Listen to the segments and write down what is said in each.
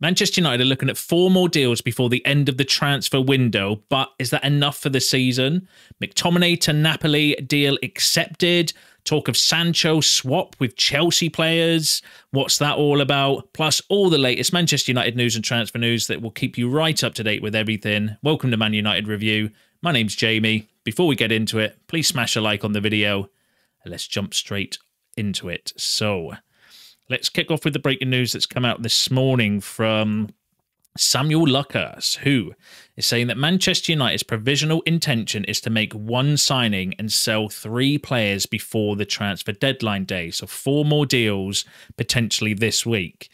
Manchester United are looking at 4 more deals before the end of the transfer window, but is that enough for the season? McTominay to Napoli, deal accepted. Talk of Sancho swap with Chelsea players. What's that all about? Plus all the latest Manchester United news and transfer news that will keep you right up to date with everything. Welcome to Man United Review. My name's Jamie. Before we get into it, please smash a like on the video and let's jump straight into it. So let's kick off with the breaking news that's come out this morning from Samuel Luckhurst, who is saying that Manchester United's provisional intention is to make 1 signing and sell 3 players before the transfer deadline day. So 4 more deals potentially this week.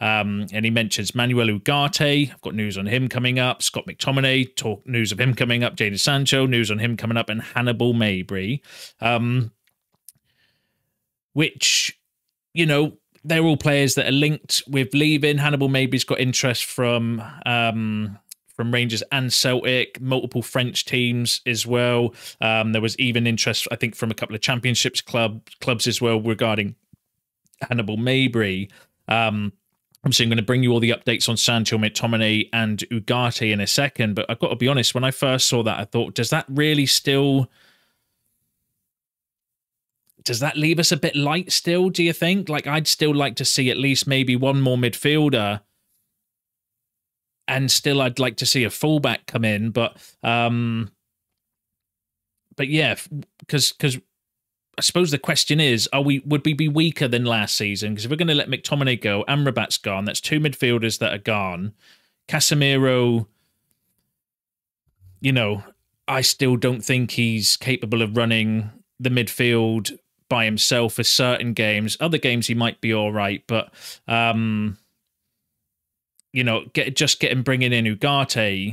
And he mentions Manuel Ugarte. I've got news on him coming up. Scott McTominay, news of him coming up. Jadon Sancho, news on him coming up. And Hannibal Mabry, which, you know, they're all players that are linked with leaving. Hannibal Mabry's got interest from Rangers and Celtic, multiple French teams as well. There was even interest, I think, from a couple of championships clubs as well regarding Hannibal Mabry. Obviously, I'm going to bring you all the updates on Sancho, McTominay and Ugarte in a second, but I've got to be honest, when I first saw that, I thought, does that really still... does that leave us a bit light still, do you think? Like, I'd still like to see at least maybe 1 more midfielder, and still I'd like to see a fullback come in. But yeah, because I suppose the question is, would we be weaker than last season? Because if we're going to let McTominay go, Amrabat's gone. That's 2 midfielders that are gone. Casemiro, you know, I still don't think he's capable of running the midfield by himself for certain games. Other games he might be all right, but you know, bringing in Ugarte,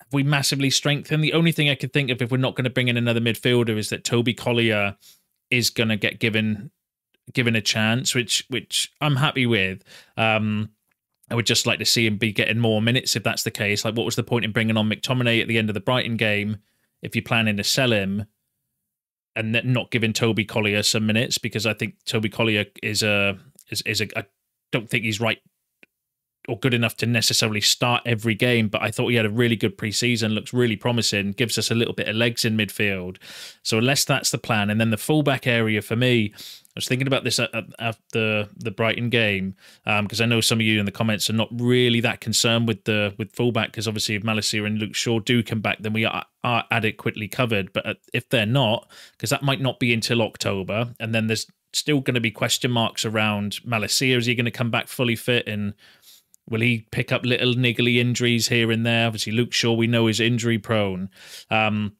have we massively strengthened? The only thing I could think of, if we're not going to bring in another midfielder, is that Toby Collyer is going to get given a chance, which I'm happy with. I would just like to see him be getting more minutes if that's the case. Like, what was the point in bringing on McTominay at the end of the Brighton game if you're planning to sell him, and then not giving Toby Collyer some minutes? Because I think Toby Collyer is a, I don't think he's right or good enough to necessarily start every game, but I thought he had a really good preseason, looks really promising, gives us a little bit of legs in midfield. So unless that's the plan, and then the fullback area for me, I was thinking about this after the Brighton game, because I know some of you in the comments are not really that concerned with fullback, because obviously if Malacia and Luke Shaw do come back, then we are adequately covered. But if they're not, because that might not be until October, and then there's still going to be question marks around Malacia. Is he going to come back fully fit, and will he pick up little niggly injuries here and there? Obviously, Luke Shaw, we know, is injury-prone. And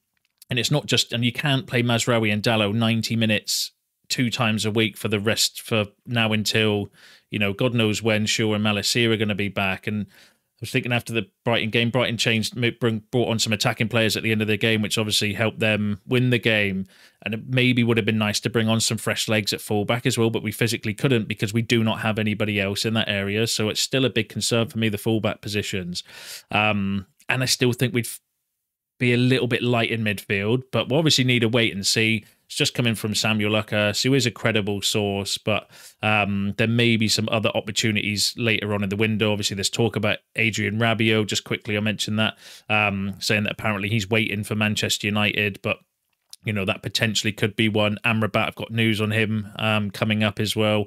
it's not just... and you can't play Mazraoui and Dalot 90 minutes 2 times a week for the rest, for now until, you know, God knows when Shaw and Malacia are going to be back. And I was thinking after the Brighton game, Brighton brought on some attacking players at the end of the game, which obviously helped them win the game. And it maybe would have been nice to bring on some fresh legs at fullback as well, but we physically couldn't because we do not have anybody else in that area. So it's still a big concern for me, the fullback positions. And I still think we'd be a little bit light in midfield, but we'll obviously need to wait and see. It's just coming from Samuel Luckhurst, who is a credible source, but there may be some other opportunities later on in the window. Obviously, there's talk about Adrien Rabiot. Just quickly, I mentioned that, saying that apparently he's waiting for Manchester United, but you know, that potentially could be one. Amrabat, I've got news on him coming up as well.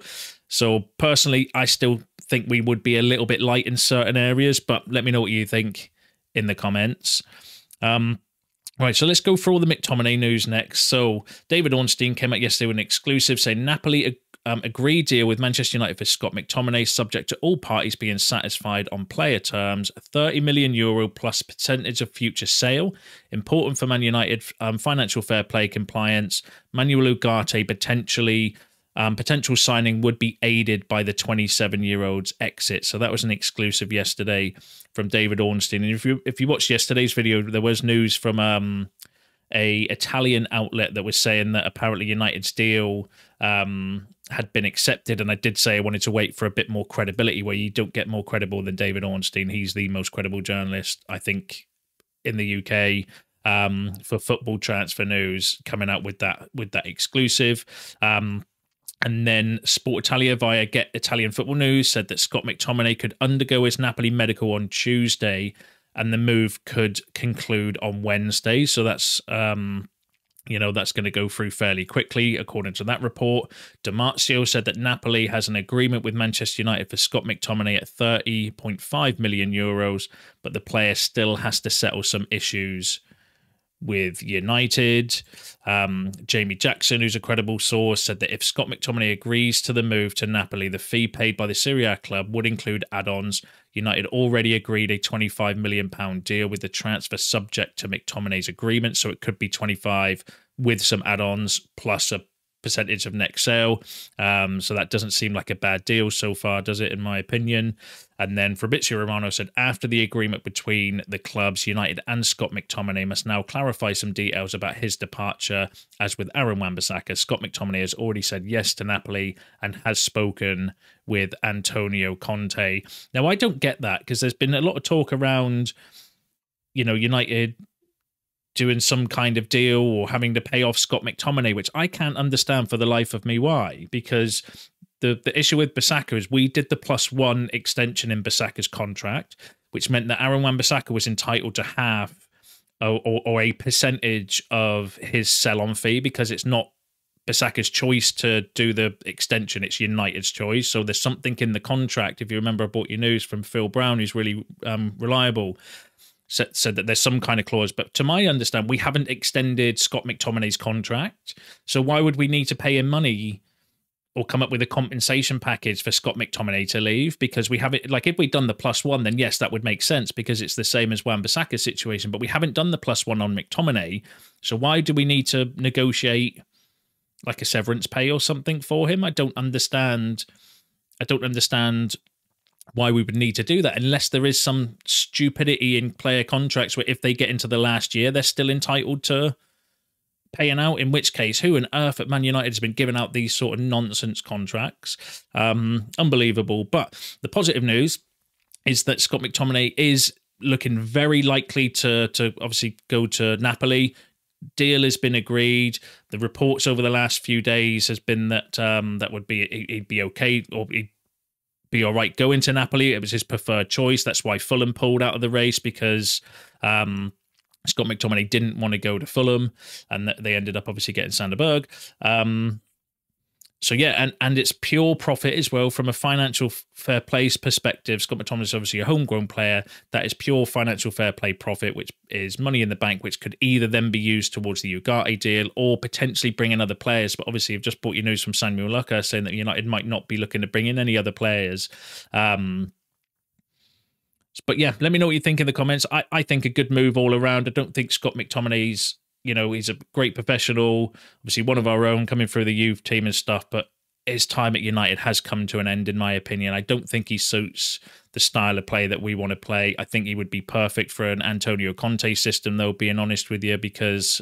So personally, I still think we would be a little bit light in certain areas, but let me know what you think in the comments. Right, so let's go for all the McTominay news next. So David Ornstein came out yesterday with an exclusive saying Napoli agreed deal with Manchester United for Scott McTominay, subject to all parties being satisfied on player terms. €30 million plus percentage of future sale. Important for Man United financial fair play compliance. Manuel Ugarte potential signing would be aided by the 27-year-old's exit. So that was an exclusive yesterday from David Ornstein. And if you watched yesterday's video, there was news from a Italian outlet that was saying that apparently United's deal had been accepted. And I did say I wanted to wait for a bit more credibility, where you don't get more credible than David Ornstein. He's the most credible journalist, I think, in the UK for football transfer news, coming out with that exclusive. And then Sport Italia via Get Italian Football News said that Scott McTominay could undergo his Napoli medical on Tuesday and the move could conclude on Wednesday. So that's, you know, that's going to go through fairly quickly, according to that report. Demartio said that Napoli has an agreement with Manchester United for Scott McTominay at €30.5 million, but the player still has to settle some issues with United. Jamie Jackson, who's a credible source, said that if Scott McTominay agrees to the move to Napoli, the fee paid by the Serie A club would include add-ons. United already agreed a £25 million deal with the transfer subject to McTominay's agreement, so it could be 25 with some add-ons plus a percentage of next sale. So that doesn't seem like a bad deal so far, does it, in my opinion? And then Fabrizio Romano said, after the agreement between the clubs, United and Scott McTominay must now clarify some details about his departure. As with Aaron Wan-Bissaka, Scott McTominay has already said yes to Napoli and has spoken with Antonio Conte. Now, I don't get that, because there's been a lot of talk around, you know, United doing some kind of deal or having to pay off Scott McTominay, which I can't understand for the life of me why, because the issue with Bissaka is we did the +1 extension in Bissaka's contract, which meant that Aaron Wan-Bissaka was entitled to half or a percentage of his sell-on fee, because it's not Bissaka's choice to do the extension, it's United's choice. So there's something in the contract, if you remember, I bought your news from Phil Brown, who's really reliable, said that there's some kind of clause, but to my understanding, we haven't extended Scott McTominay's contract. So why would we need to pay him money or come up with a compensation package for Scott McTominay to leave? Because we haven't, like, if we'd done the +1, then yes, that would make sense, because it's the same as Wan-Bissaka's situation, but we haven't done the +1 on McTominay. So why do we need to negotiate like a severance pay or something for him? I don't understand why we would need to do that, unless there is some stupidity in player contracts where if they get into the last year, they're still entitled to paying out, in which case who on earth at Man United has been giving out these sort of nonsense contracts? Unbelievable. But the positive news is that Scott McTominay is looking very likely to obviously go to Napoli. Deal has been agreed. The reports over the last few days has been that that would be, he'd be okay, or he'd be all right going to Napoli. It was his preferred choice. That's why Fulham pulled out of the race, because Scott McTominay didn't want to go to Fulham, and they ended up obviously getting Sandberg. So yeah, and it's pure profit as well from a financial fair play perspective. Scott McTominay is obviously a homegrown player. That is pure financial fair play profit, which is money in the bank, which could either then be used towards the Ugarte deal or potentially bring in other players. But obviously, I've just brought you news from Samuel Luckhurst saying that United might not be looking to bring in any other players. But yeah, let me know what you think in the comments. I think a good move all around. I don't think Scott McTominay's, you know, he's a great professional, obviously one of our own coming through the youth team and stuff, but his time at United has come to an end, in my opinion. I don't think he suits the style of play that we want to play. I think he would be perfect for an Antonio Conte system, though, being honest with you, because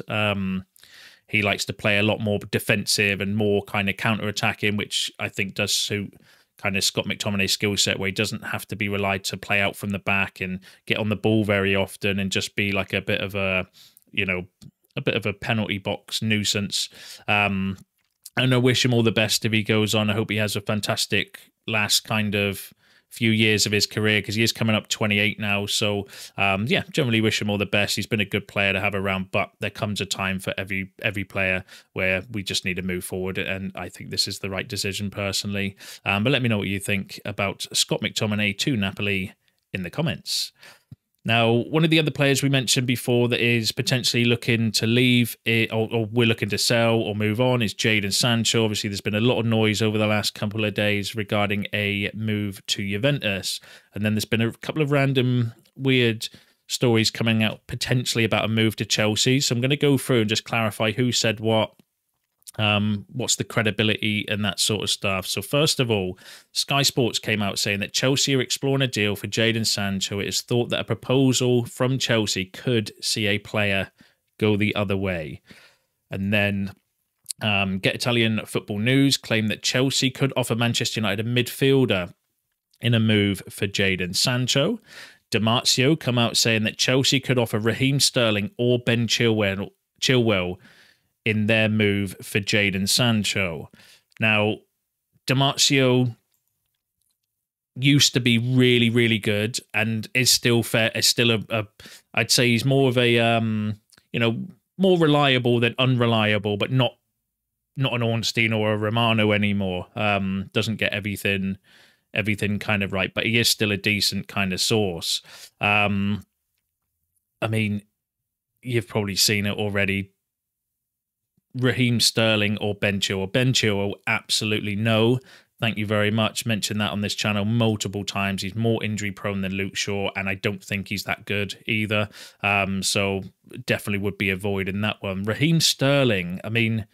he likes to play a lot more defensive and more kind of counter-attacking, which I think does suit kind of Scott McTominay's skill set, where he doesn't have to be relied to play out from the back and get on the ball very often and just be like a bit of a, you know, a bit of a penalty box nuisance. And I wish him all the best if he goes on. I hope he has a fantastic last kind of few years of his career, because he is coming up 28 now. So yeah, generally wish him all the best. He's been a good player to have around, but there comes a time for every player where we just need to move forward, and I think this is the right decision personally. But let me know what you think about Scott McTominay to Napoli in the comments. Now, one of the other players we mentioned before that is potentially looking to leave it, or we're looking to sell or move on, is Jadon Sancho. Obviously, there's been a lot of noise over the last couple of days regarding a move to Juventus. And then there's been a couple of random weird stories coming out potentially about a move to Chelsea. So I'm going to go through and just clarify who said what, what's the credibility and that sort of stuff. So first of all, Sky Sports came out saying that Chelsea are exploring a deal for Jadon Sancho. It is thought that a proposal from Chelsea could see a player go the other way. And then Get Italian Football News claimed that Chelsea could offer Manchester United a midfielder in a move for Jadon Sancho. Demartio come out saying that Chelsea could offer Raheem Sterling or Ben Chilwell in their move for Jadon Sancho. Now, Demarcio used to be really, really good and is still fair. Is still a I'd say he's more of a, you know, more reliable than unreliable, but not an Ornstein or a Romano anymore. Doesn't get everything kind of right, but he is still a decent kind of source. I mean, you've probably seen it already. Raheem Sterling or Ben Chilwell. Ben Chilwell, absolutely no. Thank you very much. Mentioned that on this channel multiple times. He's more injury prone than Luke Shaw, and I don't think he's that good either. So definitely would be avoiding that one. Raheem Sterling, I mean,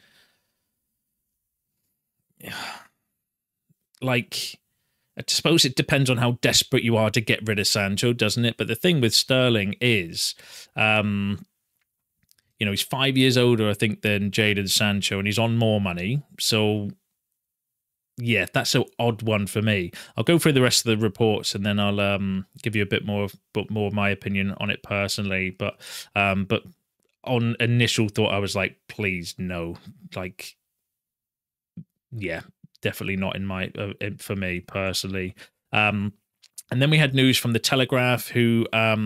like, I suppose it depends on how desperate you are to get rid of Sancho, doesn't it? But the thing with Sterling is, you know, he's 5 years older, I think, than Jadon Sancho, and he's on more money. So, yeah, that's an odd one for me. I'll go through the rest of the reports, and then I'll give you a bit more of my opinion on it personally. But on initial thought, I was like, please, no. Like, yeah, definitely not in my for me personally. And then we had news from The Telegraph, who are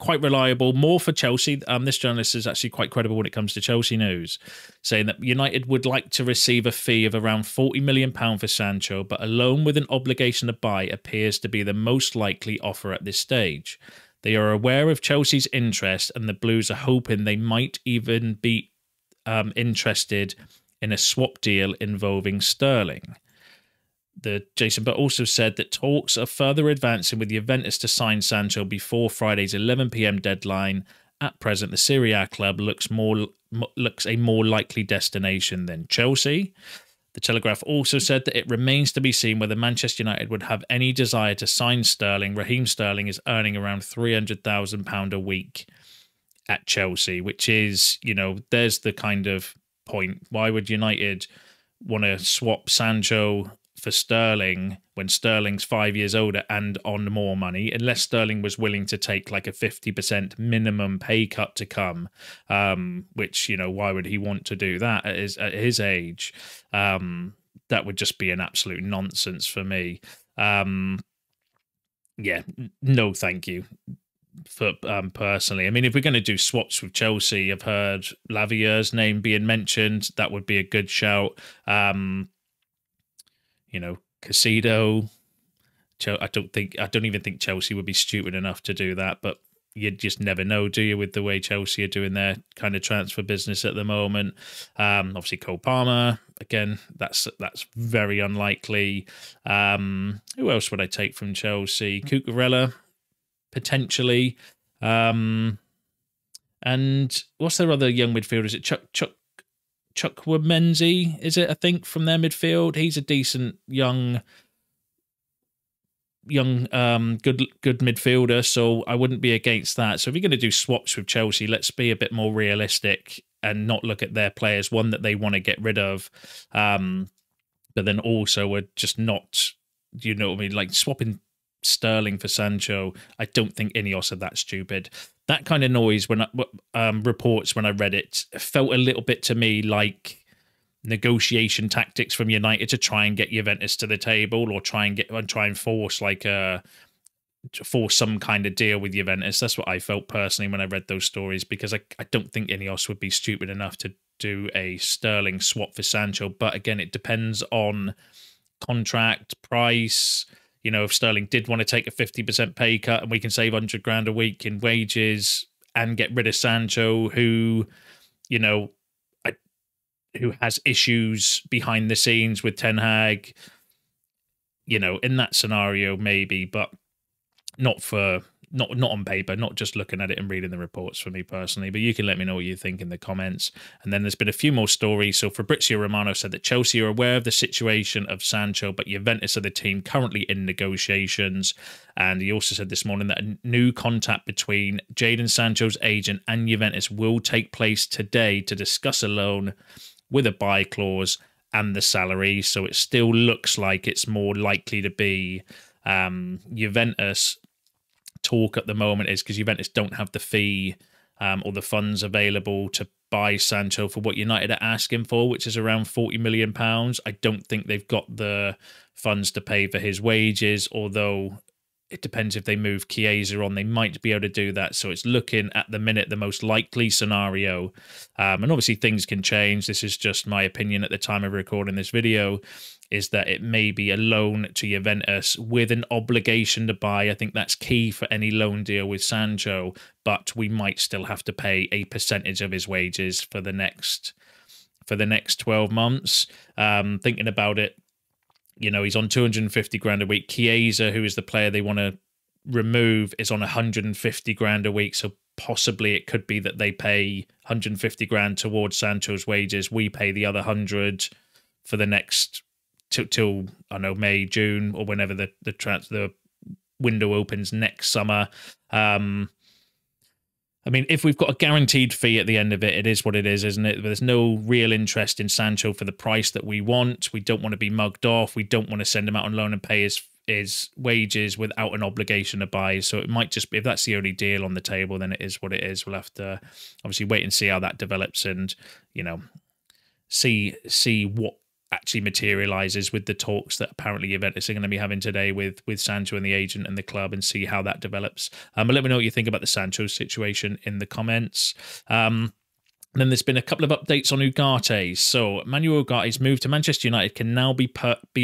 quite reliable, more for Chelsea. This journalist is actually quite credible when it comes to Chelsea news, saying that United would like to receive a fee of around £40 million for Sancho, but a loan with an obligation to buy appears to be the most likely offer at this stage. They are aware of Chelsea's interest, and the Blues are hoping they might even be interested in a swap deal involving Sterling. Jason Butt also said that talks are further advancing with Juventus to sign Sancho before Friday's 11 PM deadline. At present, the Serie A club looks a more likely destination than Chelsea. The Telegraph also said that it remains to be seen whether Manchester United would have any desire to sign Sterling. Raheem Sterling is earning around £300,000 a week at Chelsea, which is, you know, there's the kind of point. Why would United want to swap Sancho for Sterling when Sterling's 5 years older and on more money, unless Sterling was willing to take like a 50% minimum pay cut to come, which, you know, why would he want to do that at his age? That would just be an absolute nonsense for me. Yeah, no thank you. For personally, I mean, if we're going to do swaps with Chelsea, I've heard Lavier's name being mentioned. That would be a good shout. You know, Caicedo. I don't even think Chelsea would be stupid enough to do that. But you just never know, do you? With the way Chelsea are doing their kind of transfer business at the moment. Obviously, Cole Palmer again. That's very unlikely. Who else would I take from Chelsea? Cucurella. Potentially, and what's their other young midfielder? Is it Chuck Womenzi? Is it? I think from their midfield, he's a decent young, good midfielder. So I wouldn't be against that. So if you're going to do swaps with Chelsea, let's be a bit more realistic and not look at their players one that they want to get rid of, but then also we're just not, you know what I mean, like swapping Sterling for Sancho. I don't think Ineos are that stupid. That kind of noise when I, reports when I read it felt a little bit to me like negotiation tactics from United to try and get Juventus to the table, or try and force some kind of deal with Juventus. That's what I felt personally when I read those stories, because I don't think Ineos would be stupid enough to do a Sterling swap for Sancho. But again, it depends on contract price. You know, if Sterling did want to take a 50% pay cut and we can save £100 grand a week in wages and get rid of Sancho, who, you know, who has issues behind the scenes with Ten Hag, you know, in that scenario maybe, but not on paper, not just looking at it and reading the reports for me personally. But you can let me know what you think in the comments. And then there's been a few more stories. So Fabrizio Romano said that Chelsea are aware of the situation of Sancho, but Juventus are the team currently in negotiations. And he also said this morning that a new contact between Jadon Sancho's agent and Juventus will take place today to discuss a loan with a buy clause and the salary. So it still looks like it's more likely to be Juventus. Talk at the moment is because Juventus don't have the fee or the funds available to buy Sancho for what United are asking for, which is around £40 million. I don't think they've got the funds to pay for his wages, although it depends if they move Chiesa on. They might be able to do that. So it's looking at the minute the most likely scenario. And obviously things can change. This is just my opinion at the time of recording this video, is that it may be a loan to Juventus with an obligation to buy. I think that's key for any loan deal with Sancho, but we might still have to pay a percentage of his wages for the next 12 months. Thinking about it, you know, he's on 250 grand a week. Chiesa, who is the player they want to remove, is on 150 grand a week, so possibly it could be that they pay 150 grand towards Sancho's wages. We pay the other 100 for the next till I don't know, May, June, or whenever the window opens next summer. I mean, if we've got a guaranteed fee at the end of it, it is what it is, isn't it? There's no real interest in Sancho for the price that we want. We don't want to be mugged off. We don't want to send him out on loan and pay his wages without an obligation to buy. So it might just be, if that's the only deal on the table, then it is what it is. We'll have to obviously wait and see how that develops, and, you know, see what actually materializes with the talks that apparently Juventus are going to be having today with Sancho and the agent and the club, and see how that develops. But let me know what you think about the Sancho situation in the comments. Then there's been a couple of updates on Ugarte. So Manuel Ugarte's move to Manchester United can now be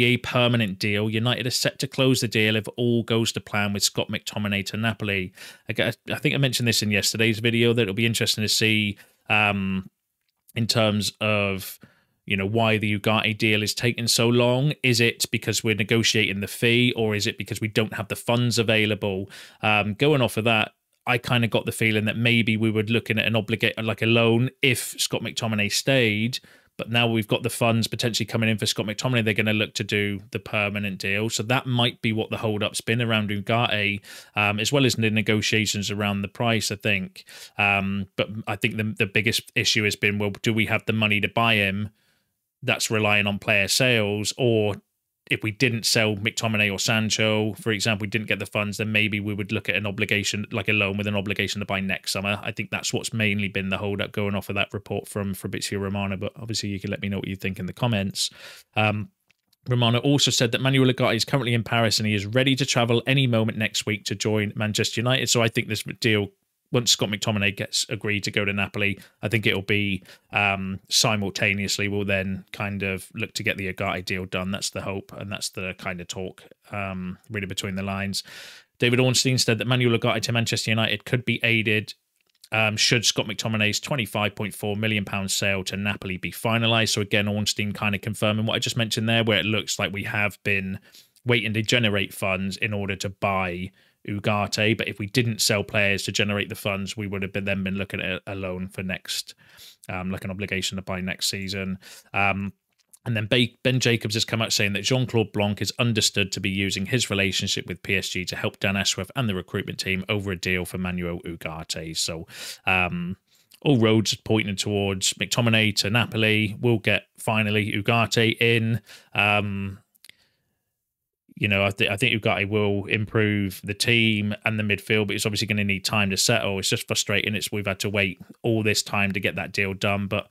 a permanent deal. United are set to close the deal if all goes to plan with Scott McTominay to Napoli. I think I mentioned this in yesterday's video, that it'll be interesting to see in terms of, you know, why the Ugarte deal is taking so long. Is it because we're negotiating the fee, or is it because we don't have the funds available? Going off of that, I kind of got the feeling that maybe we were looking at an obligate, like a loan, if Scott McTominay stayed. But now we've got the funds potentially coming in for Scott McTominay, they're going to look to do the permanent deal. So that might be what the hold-up's been around Ugarte, as well as the negotiations around the price, I think. But I think the biggest issue has been, well, do we have the money to buy him? That's relying on player sales. Or if we didn't sell McTominay or Sancho, for example, we didn't get the funds, then maybe we would look at an obligation, like a loan with an obligation to buy next summer. I think that's what's mainly been the holdup, going off of that report from Fabrizio Romano. But obviously you can let me know what you think in the comments. Romano also said that Manuel Ugarte is currently in Paris and he is ready to travel any moment next week to join Manchester United. So I think this deal, once Scott McTominay gets agreed to go to Napoli, I think it'll be simultaneously we'll then kind of look to get the Ugarte deal done. That's the hope, and that's the kind of talk, really between the lines. David Ornstein said that Manuel Ugarte to Manchester United could be aided should Scott McTominay's £25.4 million sale to Napoli be finalised. So again, Ornstein kind of confirming what I just mentioned there, where it looks like we have been waiting to generate funds in order to buy Ugarte, but if we didn't sell players to generate the funds, we would have been looking at a loan for next, like an obligation to buy next season. And then Ben Jacobs has come out saying that Jean-Claude Blanc is understood to be using his relationship with PSG to help Dan Ashworth and the recruitment team over a deal for Manuel Ugarte. So all roads pointing towards McTominay to Napoli. We'll get finally Ugarte in. You know, I think Ugarte will improve the team and the midfield, but it's obviously going to need time to settle. It's just frustrating. We've had to wait all this time to get that deal done, but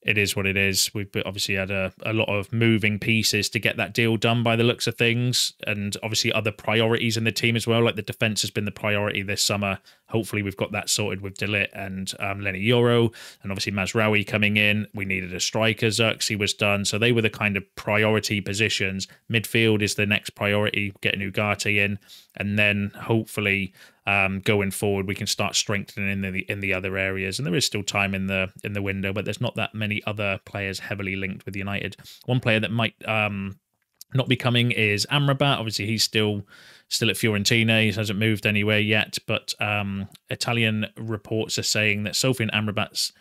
it is what it is. We've obviously had a lot of moving pieces to get that deal done by the looks of things, and obviously other priorities in the team as well. Like the defence has been the priority this summer. Hopefully we've got that sorted with Dalot and Lenny Yoro, and obviously Mazraoui coming in. We needed a striker. Xerxes was done. So they were the kind of priority positions. Midfield is the next priority, getting Ugarte in. And then hopefully going forward, we can start strengthening in the other areas. And there is still time in the window, but there's not that many other players heavily linked with United. One player that might not be coming is Amrabat. Obviously, he's still at Fiorentina. He hasn't moved anywhere yet, but Italian reports are saying that Sofyan Amrabat's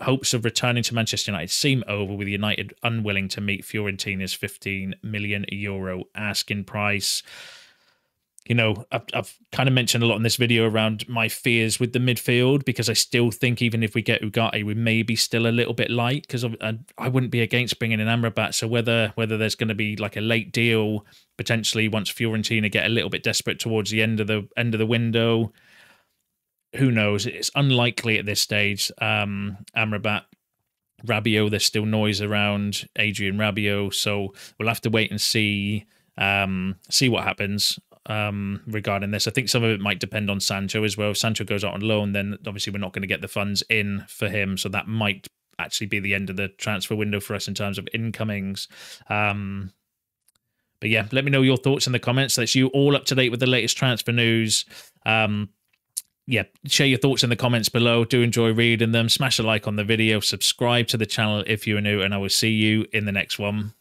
hopes of returning to Manchester United seem over, with United unwilling to meet Fiorentina's €15 million asking price. You know, I've kind of mentioned a lot in this video around my fears with the midfield, because I still think even if we get Ugarte, we may be still a little bit light, because I wouldn't be against bringing in Amrabat. So whether there's going to be like a late deal potentially once Fiorentina get a little bit desperate towards the end of the window, who knows? It's unlikely at this stage. Amrabat, Rabiot, there's still noise around Adrien Rabiot, so we'll have to wait and see what happens regarding this. I think some of it might depend on Sancho as well. If Sancho goes out on loan, then obviously we're not going to get the funds in for him, so that might actually be the end of the transfer window for us in terms of incomings. But yeah, let me know your thoughts in the comments. That's you all up to date with the latest transfer news. Yeah, share your thoughts in the comments below. Do enjoy reading them. Smash a like on the video. Subscribe to the channel if you're new, and I will see you in the next one.